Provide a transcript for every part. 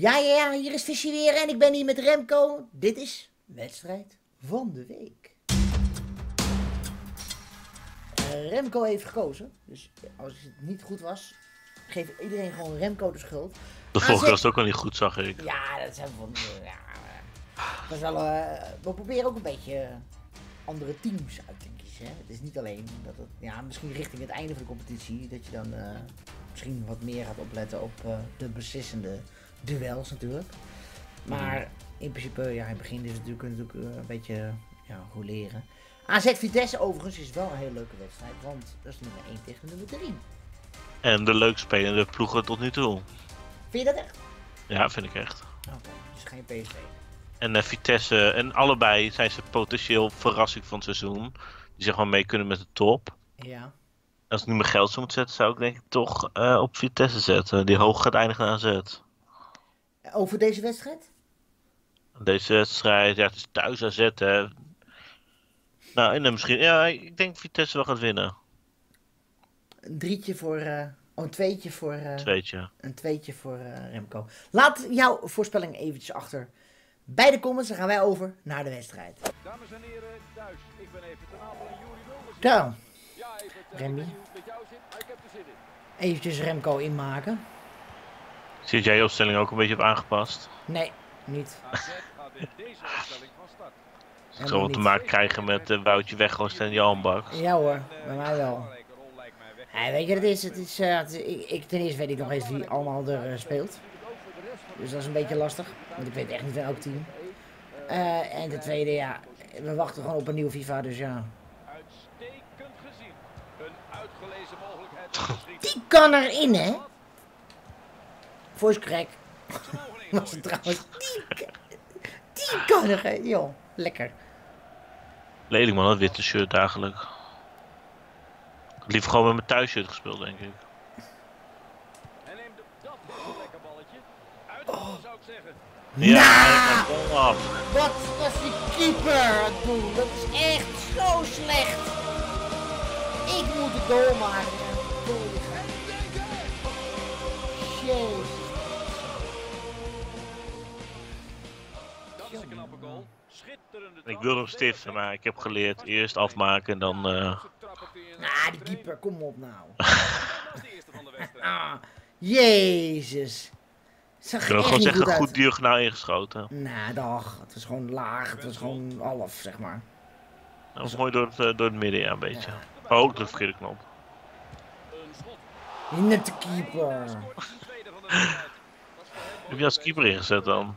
Ja, hier is Fishy weer en ik ben hier met Remco. Dit is wedstrijd van de week. Remco heeft gekozen, dus als het niet goed was, geeft iedereen gewoon Remco de schuld. De vorige was het ook al niet goed, zag ik. Ja, dat zijn we van... Ja, we proberen ook een beetje andere teams uit te kiezen. Hè? Het is niet alleen dat het... Ja, misschien richting het einde van de competitie, dat je dan misschien wat meer gaat opletten op de beslissende duels natuurlijk. Maar in principe, ja, in het begin is het natuurlijk een beetje roleren. AZ-Vitesse overigens is wel een hele leuke wedstrijd, want dat is nummer 1 tegen nummer 3. En de leuk spelende ploegen tot nu toe. Vind je dat echt? Ja, vind ik echt. Oké, dus geen PSV. En Vitesse, en allebei zijn ze potentieel verrassing van het seizoen. Die zeg maar mee kunnen met de top. Ja. Als ik nu mijn geld zou moeten zetten, zou ik denk ik toch op Vitesse zetten. Die hoog gaat eindigen aan AZ. Over deze wedstrijd? Deze wedstrijd, ja, het is thuis AZ, hè. Nou, en dan misschien, ja, ik denk Vitesse wel gaat winnen. Een drietje voor, een tweetje voor Remco. Laat jouw voorspelling eventjes achter bij de comments, dan gaan wij over naar de wedstrijd. Dames en heren, thuis, ik ben even ten aanval en Juri Remy. Eventjes Remco inmaken. Zit jij je opstelling ook een beetje op aangepast? Nee, niet. Ik zal wat te maken krijgen met Woutje Weghorst en Jan Baks. Ja hoor, bij mij wel. Ja, weet je wat het is? Ten eerste weet ik nog eens wie allemaal er speelt. Dus dat is een beetje lastig. Want ik weet echt niet van elk team. En ten tweede, ja, we wachten gewoon op een nieuwe FIFA, dus ja. Die kan erin, hè? Voice crack. Was het trouwens. Die kan erin, joh. Lekker. Lelijk man, dat witte shirt eigenlijk. Ik had liever gewoon met mijn thuisshirt gespeeld, denk ik. En neem dat lekker balletje. Uit, zou ik zeggen. Ja, nah! Wat was die keeper aan het doen? Dat is echt zo slecht. Ik moet de goal maken. Jezus. Dat is een knappe goal. Ik wilde hem stiften, maar ik heb geleerd eerst afmaken en dan... die keeper, kom op nou. Jezus. Zag ik kan gewoon zeggen, goed diagonaal ingeschoten. Nou, dag. Het was gewoon laag, het was gewoon half, zeg maar. Dat was mooi door het midden, ja, een beetje. Ja. Oh, de verkeerde knop. Net de keeper. Heb je als keeper ingezet dan?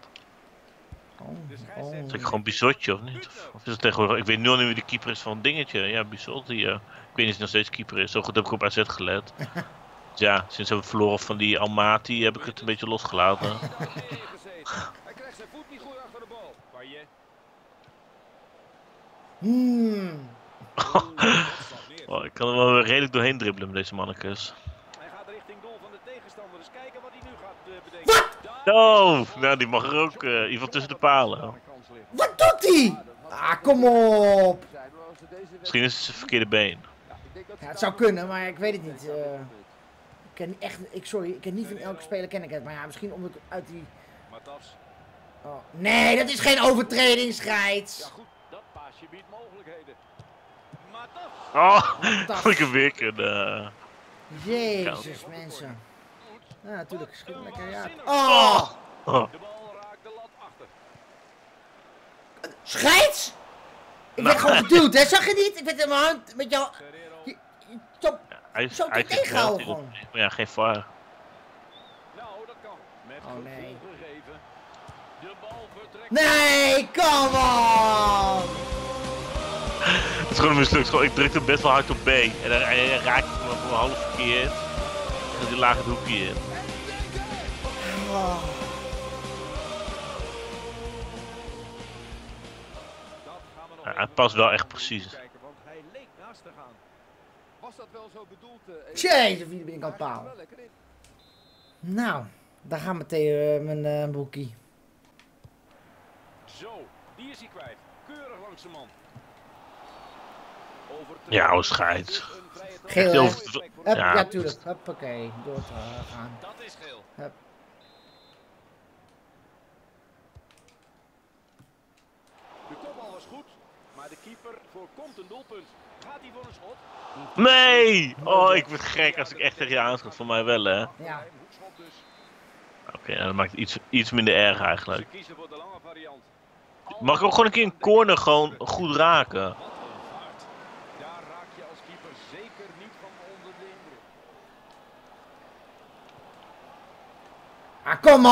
Zeg ik gewoon Bizotje of niet? Of is het tegenwoordig? Ik weet nu al niet wie de keeper is van een dingetje. Ja, Bizotje. Ik weet niet of hij nog steeds keeper is. Zo goed heb ik op AZ gelet. Dus ja, sinds we verloren van die Almaty heb ik het een beetje losgelaten. Hij krijgt zijn voet niet goed achter de bal. Ik kan er wel redelijk doorheen dribbelen met deze mannekes. Hij gaat richting goal van de tegenstander. Dus kijken wat hij nu gaat bedenken. Oh, nou die mag er ook iemand tussen de palen. Wat doet hij? Ah, kom op! Misschien is het zijn verkeerde been. Ja, het zou kunnen, maar ik weet het niet. Ik ken echt, ik ken niet van elke speler ken ik het, maar ja, misschien omdat ik uit die... Oh, nee, dat is geen overtreding, scheids! Ja goed, dat paasje biedt mogelijkheden. Oh, ik heb weer kunnen. Jezus, mensen. Ja, natuurlijk, schiet lekker, ja. Oh! De bal raakt de lat achter. Scheids? Ik werd gewoon geduwd, hè? Zag je niet? Ik werd in mijn hand met jou... Zo, zo tegengehouden gewoon. Ja, geen VAR. Nou, dat kan. Oh, nee. Nee, come on! Het is gewoon een mislukking. Ik drukte best wel hard op B. En dan raak ik me voor half verkeerd. Die laag het hoekje in. Ja, het past wel echt precies. Jezus, wie ben ik aan paal. Nou, daar gaan we tegen mijn broekie. Zo, die is hij kwijt. Keurig langs de man. Ja, o scheids. Geel, ja, tuurlijk. Hoppakee, door te gaan. Dat is geel. was goed, maar de keeper voorkomt een doelpunt. Gaat hij voor een schot? Nee! Oh, ik word gek als ik echt tegen je aanschot. Voor mij wel, hè? Ja. Oké, nou, dat maakt het iets minder erg eigenlijk. Mag ik ook gewoon een keer een corner gewoon goed raken? Daar raak je als keeper zeker niet van onder de indruk. Ah, come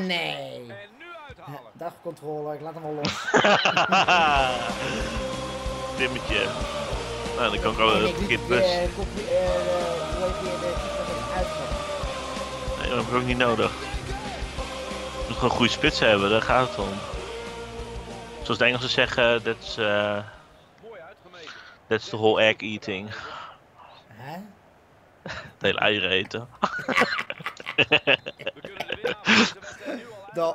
on! Nee! En nu uithalen. Dag controle, ik laat hem al los. Timmetje. Nou, dan kan ik al een verkeerd bus. Nee, dat heb ik ook niet nodig. Je moet gewoon goede spits hebben, daar gaat het om. Zoals de Engelsen zeggen, that's the whole egg eating. Huh? Het hele eieren eten. The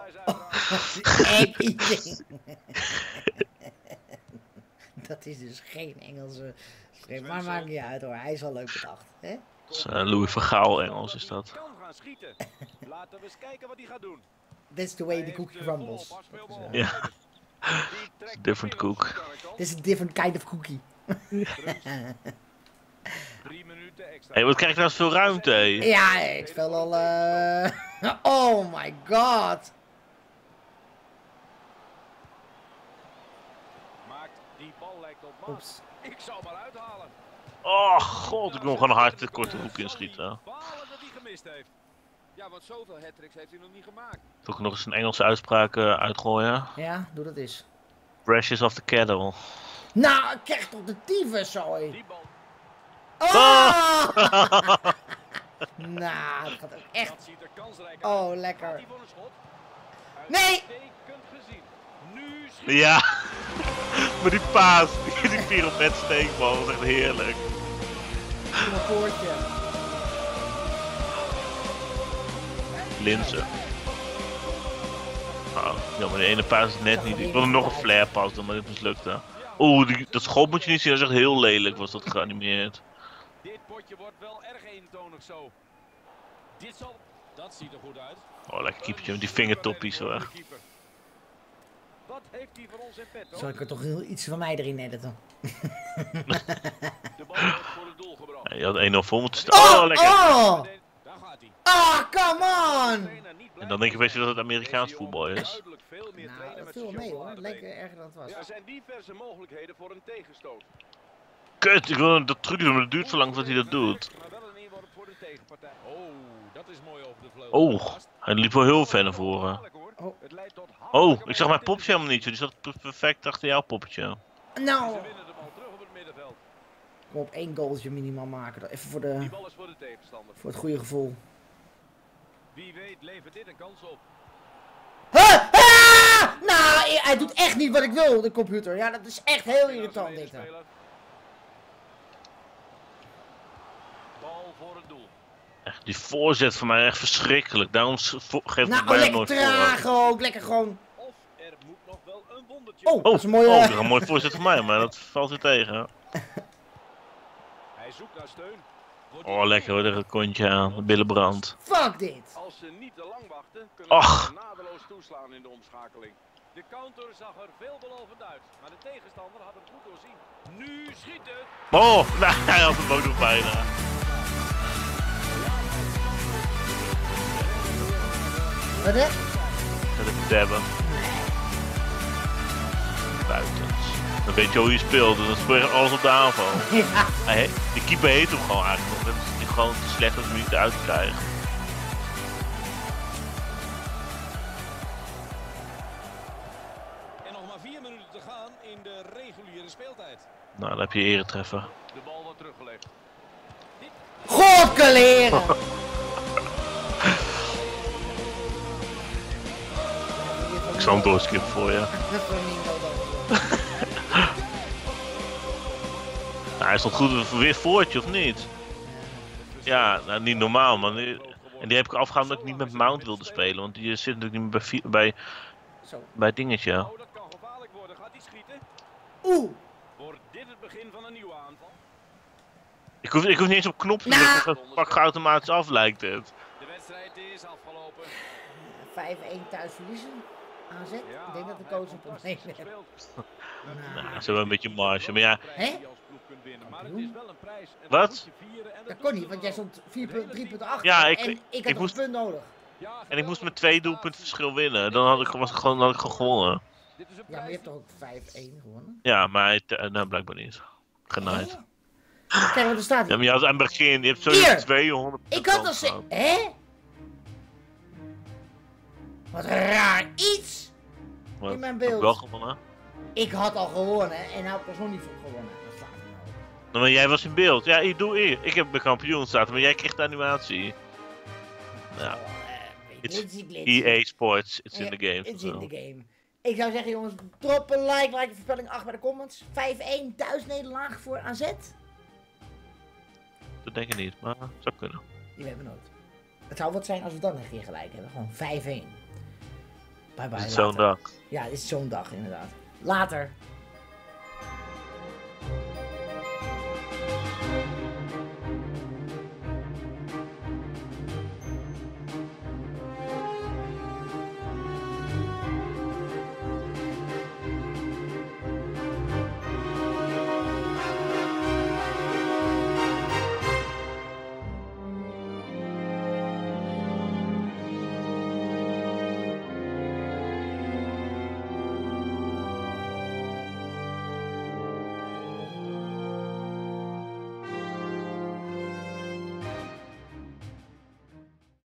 egg eating. Dat is dus geen Engelse schreef, maar maakt niet uit hoor, hij is al leuk bedacht. Hè? Dat is Louis van Gaal Engels is dat. Laten we eens kijken wat hij gaat doen. That's the way the cookie crumbles. Ja. It's a different cook. This is a different kind of cookie. Hey, wat krijg je nou als veel ruimte? Ja, ik speel al... Oh my god! Oeps. Oh god, ik wil gewoon hard de korte hoek inschieten. Ja, want zoveel hat-tricks heeft hij nog niet gemaakt. Toch nog eens een Engelse uitspraak uitgooien? Ja, doe dat eens. Precious of the kettle. Nou, ik krijg toch de tyfus zo hé. Oh! Nou, dat gaat ook echt. Oh, lekker. Nee! Ja, maar die paas, die pyramid steekbal was echt heerlijk. Een poortje. Linzen. Oh, jammer, die ene paas is net niet. Ik wilde nog een flare pas doen, maar dit mislukte. Oeh, dat schot moet je niet zien, dat is echt heel lelijk was dat geanimeerd. Dit potje wordt wel erg eentonig zo. Dit zal... Dat ziet er goed uit. Oh, lekker keepertje met die vingertoppies hoor. Wat heeft hij voor ons in petto? Zal ik er toch heel iets van mij erin editen? De bal wordt voor het doel gebracht. Ja, je had 1-0 voor moeten staan. Oh, lekker! Oh! Ah, come on! En dan denk je best dat het Amerikaans voetbal is. Nou, dat viel mee hoor. Het leek erger dan het was. Er zijn diverse mogelijkheden voor een tegenstoot. Kut, ik wil dat trucje doen, maar het duurt zo lang dat hij dat doet. Oh, hij liep wel heel ver naar voren. Oh, ik zag mijn popje helemaal niet, die zat perfect achter jouw poppetje. Nou! Op 1 goaltje minimaal maken. Even voor de... Voor het goede gevoel. Wie weet levert dit een kans op. Huh? Ah! Nou, hij doet echt niet wat ik wil, de computer. Ja, dat is echt heel irritant dit. Bal voor het doel. Echt, die voorzet van mij echt verschrikkelijk. Daarom geeft het bijna nooit voor. Nou, lekker traag ook. Lekker gewoon. Of er moet nog wel een wondertje. Oh, dat is een mooie... Oh, dat is een mooie voorzet van mij, maar dat valt weer tegen. Zoek naar steun. Oh, lekker hoor, dat kontje aan, de billenbrand. Fuck dit! Als ze niet te lang wachten, kunnen ze nadeloos toeslaan in de omschakeling. De counter zag er veelbelovend uit, maar de tegenstander had het goed doorzien. Nu schiet het! Oh, nou, hij had hem ook nog bijna. Wat hè? Dat heb ik dabben. Buitens. Dan weet je hoe je speelt, dus dan speel je alles op de aanval. Ja. De keeper heet hem gewoon eigenlijk nog, dat is gewoon te slecht dat hij niet eruit krijgt. En nog maar 4 minuten te gaan in de reguliere speeltijd. Nou, dan heb je eretreffer. De bal wordt teruggelegd. Godkeleren! Ik zal hem doorskippen voor je. Nou, hij stond goed weer voortje of niet? Ja, nou, niet normaal man. En die heb ik afgehaald omdat ik niet met Mount wilde spelen, want die zit natuurlijk niet meer bij dingetje. Oh, dat kan gevaarlijk worden. Gaat hij schieten? Oeh! Wordt dit het begin van een nieuwe aanval? Ik hoef niet eens op knop te drukken, dat pak automatisch af lijkt het. De wedstrijd is afgelopen. 5-1 thuis verliezen. AZ? Ja, ik denk dat de coach een probleem heeft. Nou, ze hebben een beetje marge, maar ja. Hé? Wat? Dat kon niet, want jij stond 3,8 ja, ik had een punt nodig. En ik moest met 2 doelpunten verschil winnen, dan had ik gewoon gewonnen. Ja, maar je hebt toch ook 5-1 gewonnen? Ja, maar nou, blijkbaar niet. Genaaid. Kijk wat er staat. Ja, maar je had aan het begin, je hebt sowieso 200. Ik had al. Hé? Wat raar iets in mijn beeld. Ik had wel gewonnen. Ik had al gewonnen en nou was nog niet voor gewonnen. Dat slaat me nou. Nou, maar jij was in beeld. Ja, ik heb de kampioen staat, maar jij kreeg de animatie. Nou. EA Sports, it's in the game. It's in the game. Ik zou zeggen jongens, drop een like een voorspelling 8 bij de comments. 5-1, thuisnederlaag voor AZ. Dat denk ik niet, maar het zou kunnen. Je weet het nooit. Het zou wat zijn als we dan een keer gelijk hebben. Gewoon 5-1. Bye bye. Dit is zo'n dag. Ja, dit is zo'n dag inderdaad. Later.